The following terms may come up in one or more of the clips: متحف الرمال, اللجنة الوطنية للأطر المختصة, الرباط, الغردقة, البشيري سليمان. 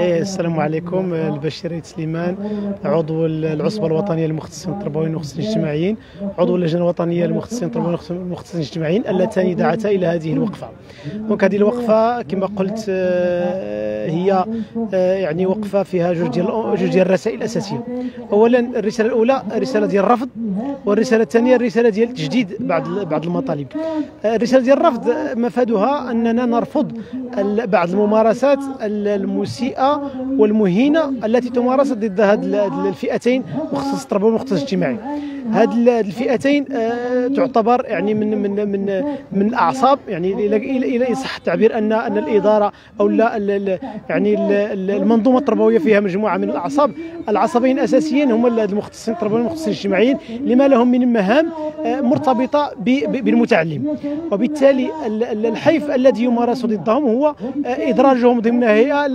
السلام عليكم. البشيري سليمان، عضو العصبه الوطنيه للمختصين التربويين والمختصين الاجتماعيين، عضو اللجنه الوطنيه للمختصين التربويين والمختصين الاجتماعيين اللتان دعتا الى هذه الوقفه. دونك هذه الوقفه كما قلت هي يعني وقفه فيها جوج ديال الرسائل الاساسيه. اولا الرساله الاولى الرساله ديال الرفض، والرساله الثانيه الرساله ديال تجديد بعض المطالب. الرساله ديال الرفض مفادها اننا نرفض بعض الممارسات المسيئه والمهينه التي تمارس ضد هذه الفئتين، مختص التربوي ومختص الاجتماعي. هذه الفئتين تعتبر يعني من الاعصاب، يعني الى صح التعبير ان الاداره او لا يعني المنظومه التربويه فيها مجموعه من الاعصاب. العصبين الاساسيين هما المختصين التربويين والمختصين الاجتماعيين، لما لهم من مهام مرتبطه بالمتعلم، وبالتالي الحيف الذي يمارس ضدهم هو ادراجهم ضمن هيئه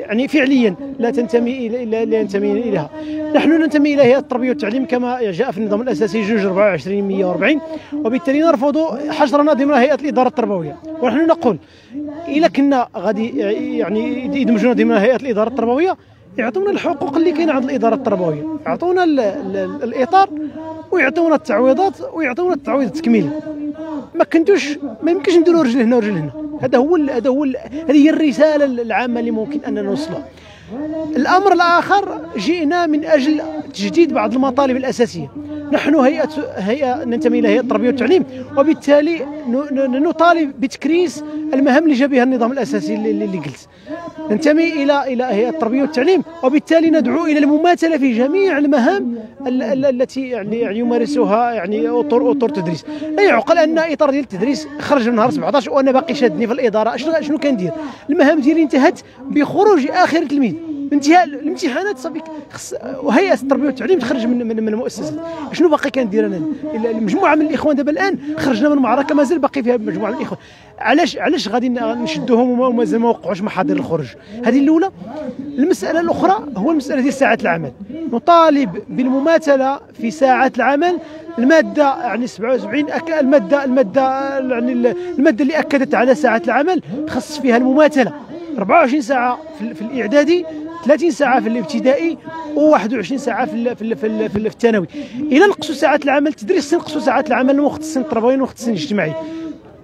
يعني فعليا لا ينتمي اليها. نحن ننتمي الى هيئه التربيه والتعليم كما جاء في النظام الاساسي 224/140، وبالتالي نرفض حشرنا ضمن هيئه الاداره التربويه. ونحن نقول الا كنا غادي يعني يدمجونا ضمن هيئه الاداره التربويه، يعطونا الحقوق اللي كاينه عند الاداره التربويه، يعطونا الاطار ويعطونا التعويضات ويعطونا التعويض التكميلي. ما يمكنش نديروا رجل هنا ورجل هنا. هذه هي الرساله العامه اللي ممكن اننا نوصلها. الامر الاخر جئنا من اجل تجديد بعض المطالب الاساسيه. نحن هيئه ننتمي الى هيئه التربيه والتعليم، وبالتالي نطالب بتكريس المهام اللي جا بها النظام الاساسي اللي جلس. ننتمي الى هيئه التربيه والتعليم، وبالتالي ندعو الى المماثله في جميع المهام التي يعني يمارسها يعني اطر التدريس. لا يعقل ان اطار ديال التدريس خرج من نهار 17 وانا باقي شادني في الاداره. شنو كندير؟ المهام ديالي انتهت بخروج اخر تلميذ، انتهاء الامتحانات صافي هيئه التربيه والتعليم تخرج من المؤسسه. شنو باقي كندير انا؟ المجموعه من الاخوان دابا الان خرجنا من معركه مازال باقي فيها مجموعه من الاخوان. علاش غادي نشدوهم ومازال ما وقعوش محاضر الخروج؟ هذه الاولى. المساله الاخرى هو المساله ديال ساعات العمل. نطالب بالمماثله في ساعات العمل. الماده يعني 77 الماده اللي اكدت على ساعات العمل خص فيها المماثله، 24 ساعه في الاعدادي، 30 ساعة في الابتدائي، و21 ساعة في الثانوي. إلا نقصوا ساعات العمل التدريس نقصوا ساعات العمل المختصين التربويين والمختصين الاجتماعيين.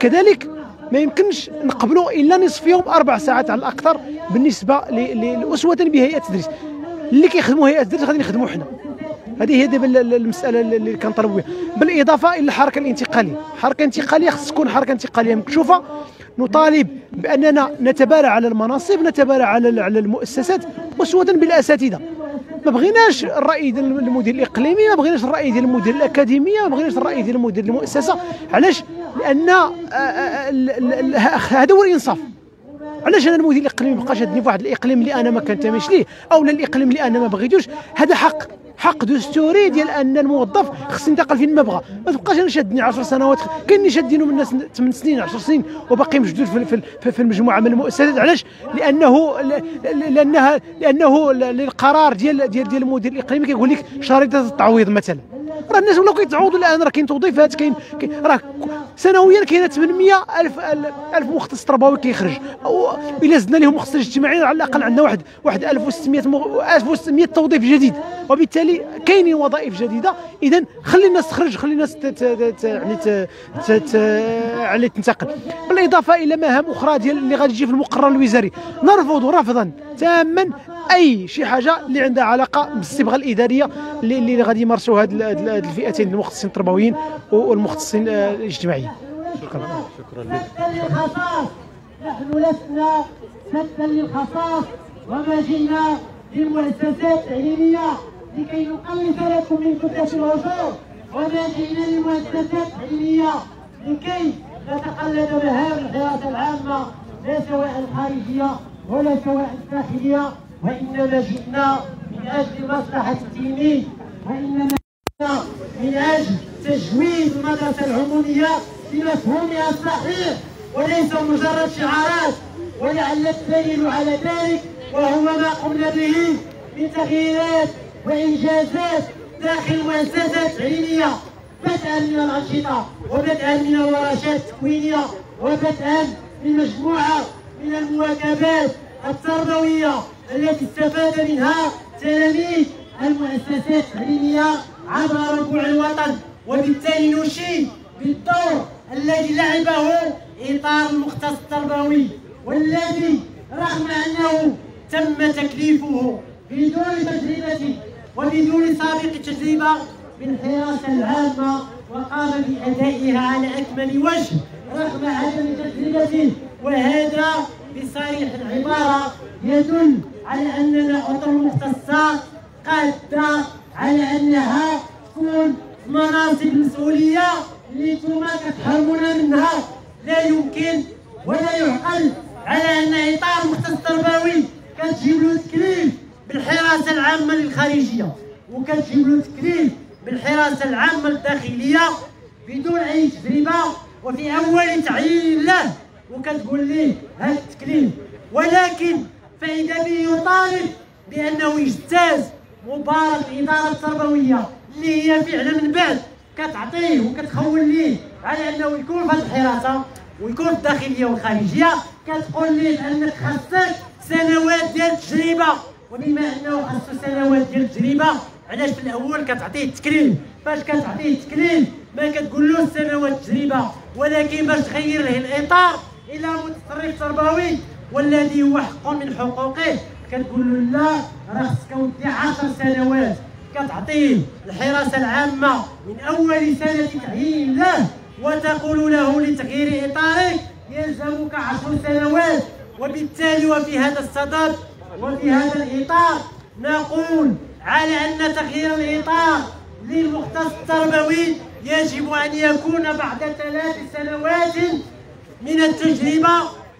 كذلك ما يمكنش نقبلوا إلا نصف يوم، 4 ساعات على الأكثر بالنسبة لأسوة بهيئة التدريس. اللي كيخدموا هيئة التدريس غادي نخدموا حنا. هذه هي دابا المسألة اللي كنطالبوا بها، بالإضافة إلى الحركة الانتقالية. الحركة الانتقالية خص تكون حركة انتقالية مكشوفة. نطالب بأننا نتبارى على المناصب، نتبارى على المؤسسات، أسوة بالأساتذة. ما بغيناش الرأي ديال المدير الإقليمي، ما بغيناش الرأي ديال المدير الأكاديمية، ما بغيناش الرأي ديال مدير المؤسسة. علاش؟ لأن هذا هو الإنصاف. علاش انا المدير الاقليمي بقى شادني في واحد الاقليم اللي انا ما كنتميش ليه، او الاقليم اللي انا ما بغيتوش؟ هذا حق دستوري ديال ان الموظف خص ينتقل فين ما بغى. ما تبقاش انا شادني 10 سنوات كاني شادينو من الناس 8 سنين 10 سنين وباقي مشدود في المجموعه من المؤسسات. علاش؟ لانه القرار ديال المدير الاقليمي كيقول لك شريطه التعويض مثلا. راه الناس ولاو كيتعوضوا الان، راه كاين توظيفات، كاين راه سنويا كاينه 800,000 مختص تربوي كيخرج. إلا زدنا لهم مختص اجتماعي على الاقل عندنا واحد 1600 توظيف جديد، وبالتالي كاينين وظائف جديده. اذا خلي الناس تخرج، خلي الناس يعني تنتقل. بالاضافه الى مهام اخرى ديال اللي غادي تجي في المقرر الوزاري. نرفض رفضا تاما اي شي حاجه اللي عندها علاقه بالصبغه الاداريه اللي غادي يمارسوها هاد الفئتين، المختصين التربويين والمختصين الاجتماعيين. شكرا للخصاص. نحن لسنا سدا للخصاص، وما جئنا لمؤسسات تعليميه لكي نقلص لكم من كتله العصور، وما جئنا لمؤسسات تعليميه لكي نتقلد مهام الحياه العامه، لا سواء الخارجيه ولا سواء الداخليه، وانما جئنا من اجل المصلحه الدينيه، وانما جئنا من اجل تجويد المدرسه العموميه بمفهومها الصحيح، وليس مجرد شعارات. ولعل الدليل على ذلك وهو ما قمنا به من تغييرات وانجازات داخل مؤسسات علميه، بدءا من الانشطه، وبدءا من الورشات التكوينيه، وبدءا من مجموعه من المواكبات التربوية التي استفاد منها تلاميذ المؤسسات التعليمية عبر ربوع الوطن، وبالتالي نشيد بالدور الذي لعبه إطار المختص التربوي والذي رغم أنه تم تكليفه بدون تجربة وبدون سابق تجربة بالحراسة العامة وقام بأدائها على أكمل وجه رغم عدم تجربته، وهذا بصريح العبارة يدل على أننا أطر مختصات قادة على أنها تكون مناصب مسؤولية اللي نتوما كتحرمونا منها. لا يمكن ولا يعقل على أن إطار المختص التربوي كتجيب له تكليف بالحراسة العامة للخارجية وكتجيب له تكليف بالحراسة العامة الداخلية بدون أي تجربة وفي أول تعيين له، وكتقول ليه هذا التكليف، ولكن فإذا به يطالب بأنه يجتاز مباراة الإدارة التربوية اللي هي فعلا من بعد كتعطيه وكتخول ليه على أنه يكون في هذه الحراسة ويكون الداخلية والخارجية، كتقول ليه أنك خاصك سنوات ديال التجربة، وبما أنه خاصو سنوات ديال التجربة علاش في الأول كتعطيه التكليف؟ باش كتعطيه التكليف ما كتقولوش سنوات تجربة، ولكن باش تغير له الإطار إلى متصرف تربوي والذي هو حق من حقوقه كتقول له لا راه خصك ودي 10 سنوات، كتعطيه الحراسة العامة من أول سنة تعيين له وتقول له لتغيير إطارك يلزمك 10 سنوات. وبالتالي وفي هذا الصدد وفي هذا الإطار نقول على أن تغيير الإطار للمختص التربوي يجب أن يكون بعد 3 سنوات من التجربة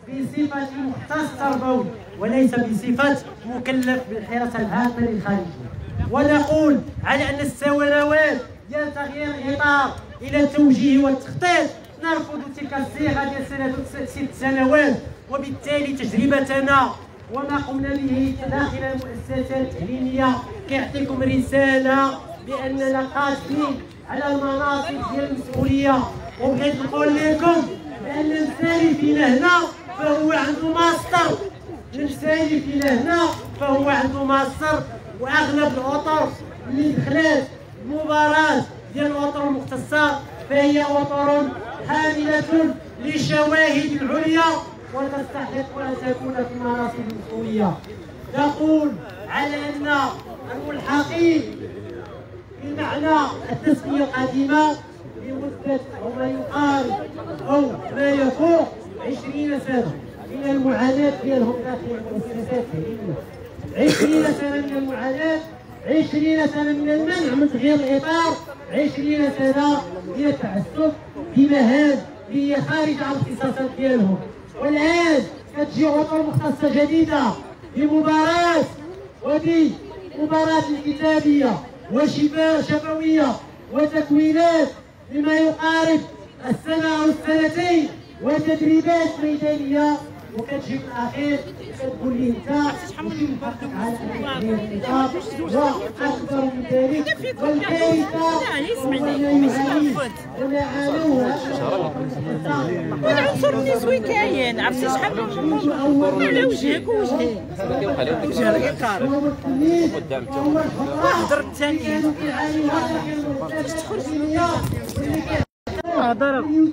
بصفة مختص تربوي وليس بصفة مكلف بالحراسة العامة للخارجية. ونقول على أن السنوات ديال تغيير الإطار إلى التوجيه والتخطيط نرفض تلك الصيغة ديال 6 سنوات، وبالتالي تجربتنا وما قمنا به داخل المؤسسات التعليمية كيعطيكم رسالة بأننا قادرين على المناصب ديال المسؤولية، وبغيت نقول لكم بأن المسالفين هنا فهو عنده ماستر، المسالفين هنا فهو عنده ماستر، وأغلب الأطر اللي دخلات المباراة ديال الأطر المختصة فهي أطر حاملة للشواهد العليا وتستحق أن تكون في المناصب المسؤولية. نقول على أن الملحقين بمعنى التسمية القديمة لمدة أو ما يقارب أو ما يفوق 20 سنة من المعاناة ديالهم داخل المؤسسات التعليمية، 20 سنة من المعاناة، 20 سنة من المنع من تغيير الإطار، 20 سنة ديال التعسف بمهام اللي هي خارجة عن الاختصاصات ديالهم. والآن كتجي أطر مختصة جديدة بمباراة وبمباراة الكتابية وشفوية وتكوينات لما يقارب السنة أو السنتين وتدريبات ميدانية، وكتجي في الأخير كتقول لي أنت ماشي مفقد على الإطار وأكثر من ذلك، والكارثة هو ما يعاني وما عانوها والعنصر النسوي كاين. عرفتي شحال من على وجهك ووجهي وجه الإطار وهضر الثاني باش تخرج ضرب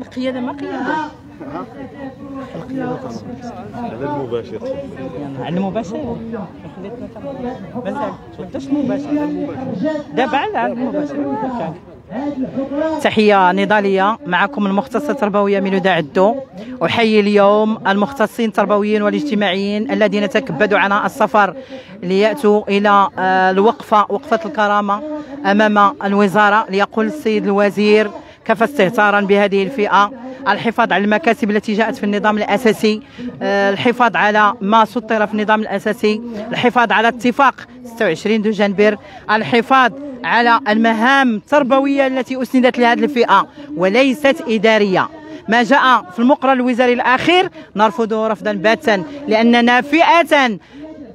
القيادة ما قيادة على المباشر على المباشر دابا على المباشر. تحية نضالية معكم المختصة التربوية من وداع الدو، أحيي اليوم المختصين التربويين والاجتماعيين الذين تكبدوا عنا السفر ليأتوا إلى الوقفة، وقفة الكرامة أمام الوزارة، ليقول السيد الوزير كفى استهتارا بهذه الفئة، الحفاظ على المكاسب التي جاءت في النظام الأساسي، الحفاظ على ما سطر في النظام الأساسي، الحفاظ على اتفاق 26 دجنبر، الحفاظ على المهام التربوية التي أسندت لهذه الفئة وليست إدارية. ما جاء في المقرر الوزاري الأخير نرفضه رفضا باتا لأننا فئة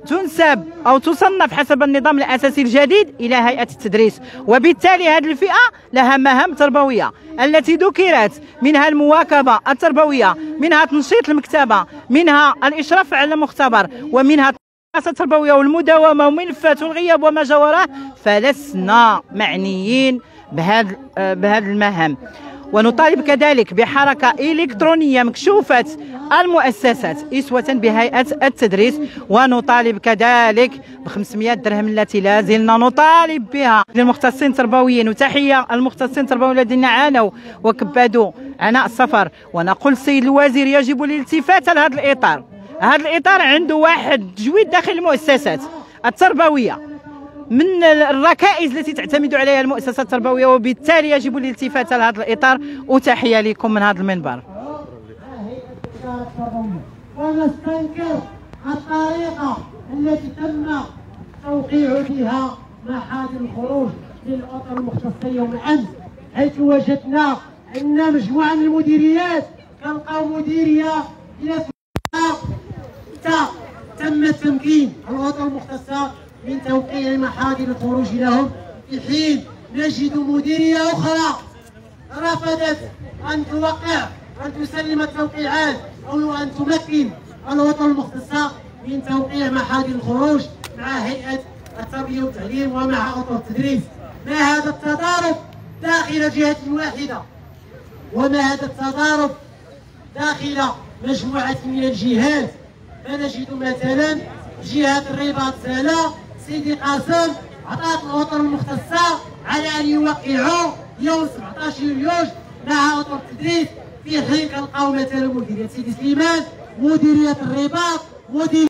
تنسب أو تصنف حسب النظام الأساسي الجديد إلى هيئة التدريس، وبالتالي هذه الفئة لها مهام تربوية التي ذكرت، منها المواكبة التربوية، منها تنشيط المكتبة، منها الإشراف على المختبر، ومنها الدراسة التربوية والمداومة وملفات الغياب وما جاوراه. فلسنا معنيين بهذه المهام. ونطالب كذلك بحركة إلكترونية مكشوفة المؤسسات إسوة بهيئة التدريس، ونطالب كذلك ب 500 درهم التي لا زلنا نطالب بها للمختصين التربويين. وتحية المختصين التربويين الذين عانوا وكبدوا عناء السفر. ونقول السيد الوزير يجب الالتفات لهذا الإطار. هذا الإطار عنده واحد تجويد داخل المؤسسات التربوية من الركائز التي تعتمد عليها المؤسسات التربوية، وبالتالي يجب الالتفات لهذا الإطار. وتحية لكم من هذا المنبر. ونستنكر الطريقة التي تم توقيع فيها معهد الخروج للأطر المختصة يوم الأمس، حيث وجدنا عندنا مجموعة من المديريات كنلقاو مديرية تم تمكين الأطر المختصة من توقيع محاضر الخروج لهم، في حين نجد مديرية أخرى رفضت أن توقع أن تسلم التوقيعات أو أن تمكن الوطن المختصة من توقيع محاضر الخروج مع هيئة التربية والتعليم ومع أطر التدريس. ما هذا التضارب داخل جهة واحدة؟ وما هذا التضارب داخل مجموعة من الجهات؟ فنجد مثلا جهة الرباط سنة سيدي قاسم عطات الأطر المختصة على أن يوقعوا يوم 17 يوليوز مع أطر التدريس، في حين كنلقاو مثلا مديرية سيدي سليمان، مديرية الرباط، مديرية